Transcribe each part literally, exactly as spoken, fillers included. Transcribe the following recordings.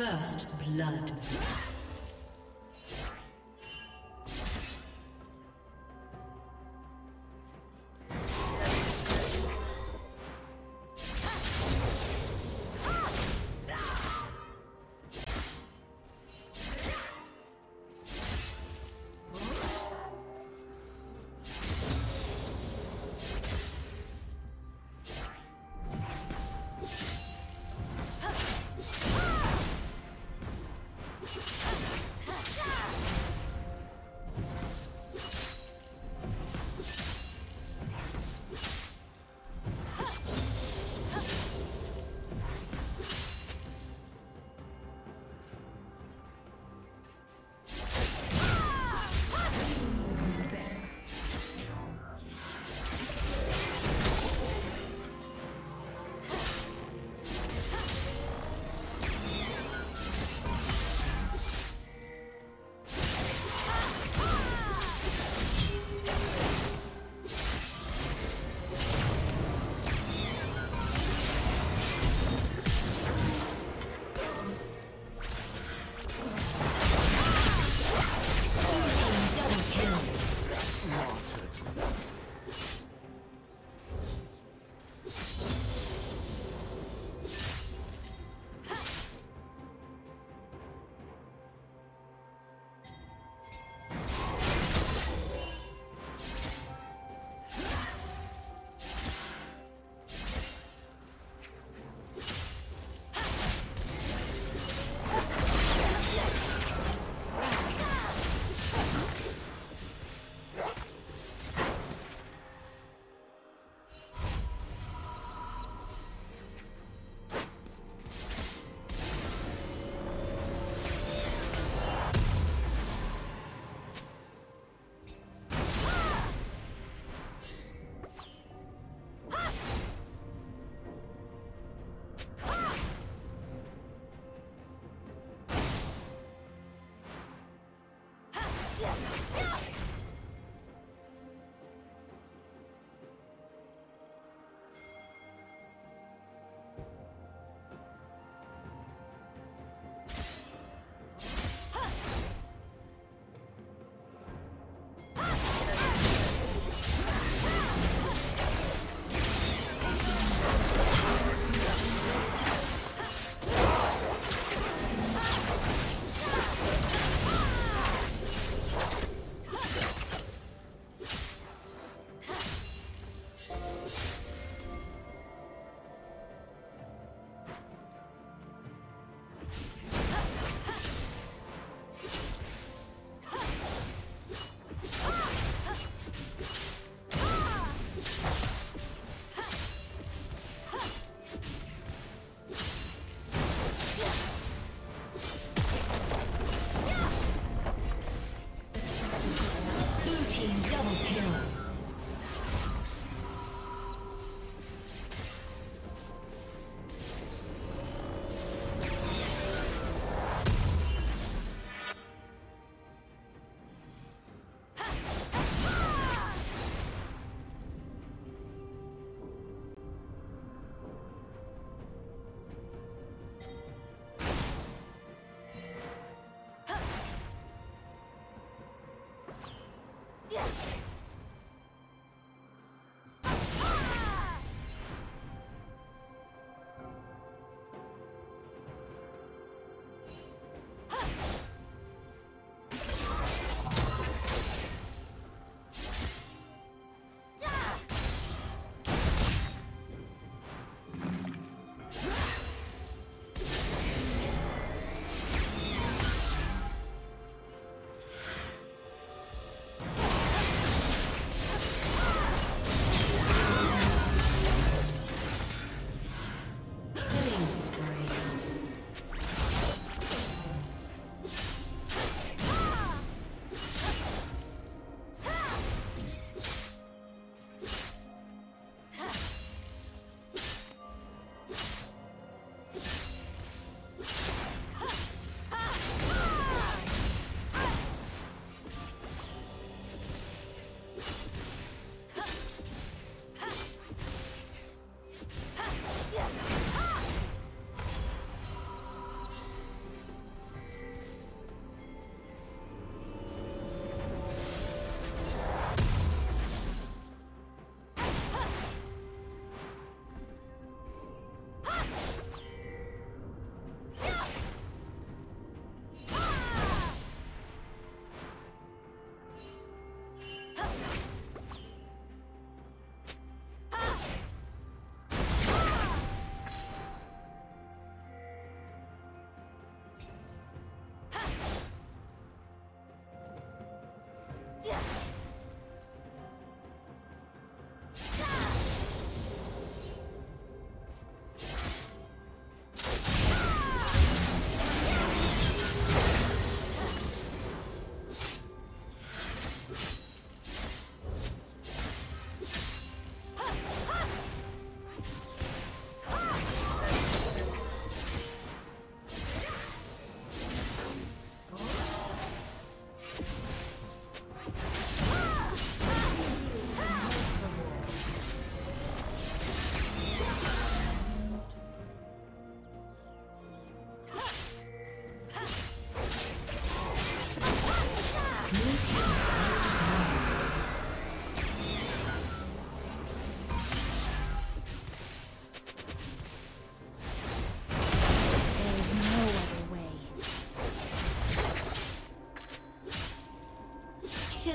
First blood. You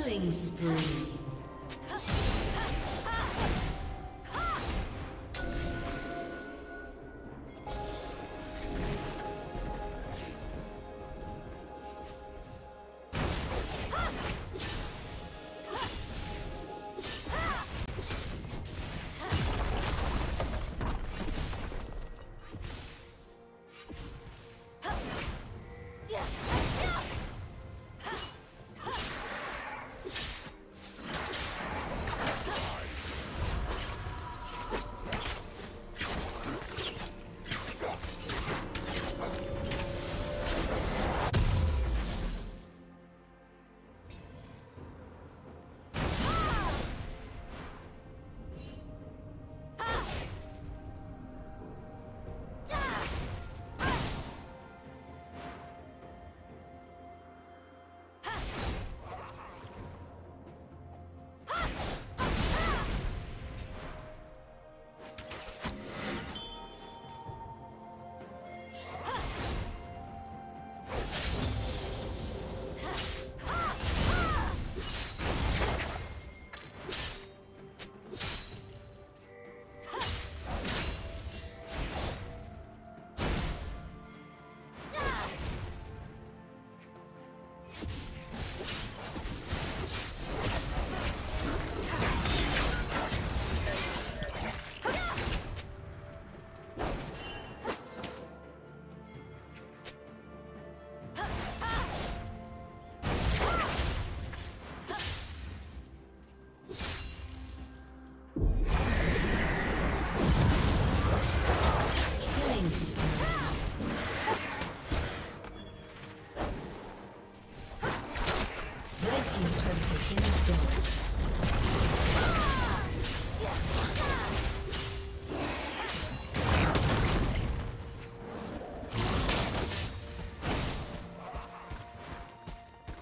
Killing spree.